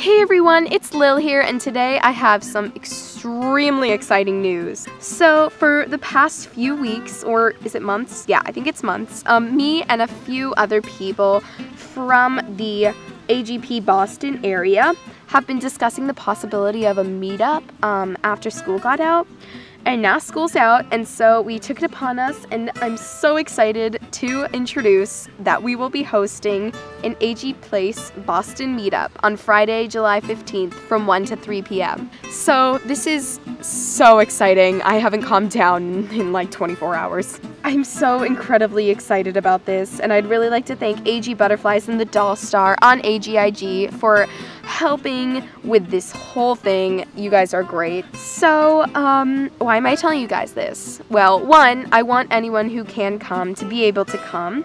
Hey everyone, it's Lil here, and today I have some extremely exciting news. So for the past few weeks, or is it months? Yeah, I think it's months. Me and a few other people from the AG Boston area have been discussing the possibility of a meetup after school got out. And now school's out, and so we took it upon us, and I'm so excited to introduce that we will be hosting an AG Place Boston meetup on Friday, July 15th from 1 to 3 p.m. So this is so exciting. I haven't calmed down in like 24 hours. I'm so incredibly excited about this, and I'd really like to thank AG Butterflies and the Doll Star on AGIG for helping with this whole thing. You guys are great. So, why am I telling you guys this? Well, one, I want anyone who can come to be able to come.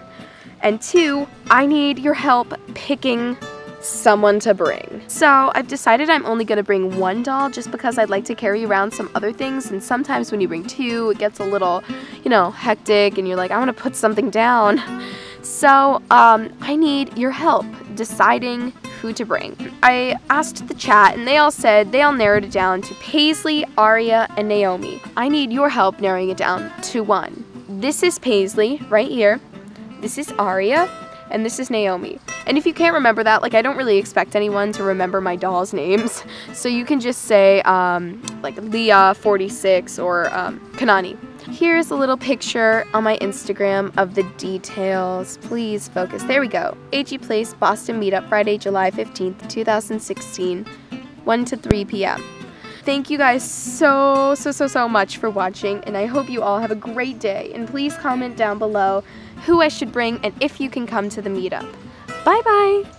And two, I need your help picking someone to bring. So I've decided I'm only going to bring one doll just because I'd like to carry around some other things, and sometimes when you bring two, it gets a little, you know, hectic and you're like, I want to put something down. So I need your help deciding who to bring. I asked the chat and they all said they all narrowed it down to Paisley, Aria, and Naomi. I need your help narrowing it down to one. This is Paisley right here, this is Aria, and this is Naomi. And if you can't remember that, like, I don't really expect anyone to remember my dolls' names, so you can just say like Leah46 or Kanani. Here's a little picture on my Instagram of the details. Please focus. There we go. AG Place Boston Meetup, Friday, July 15th, 2016, 1 to 3 p.m. Thank you guys so much for watching, and I hope you all have a great day. And please comment down below who I should bring and if you can come to the meetup. Bye-bye!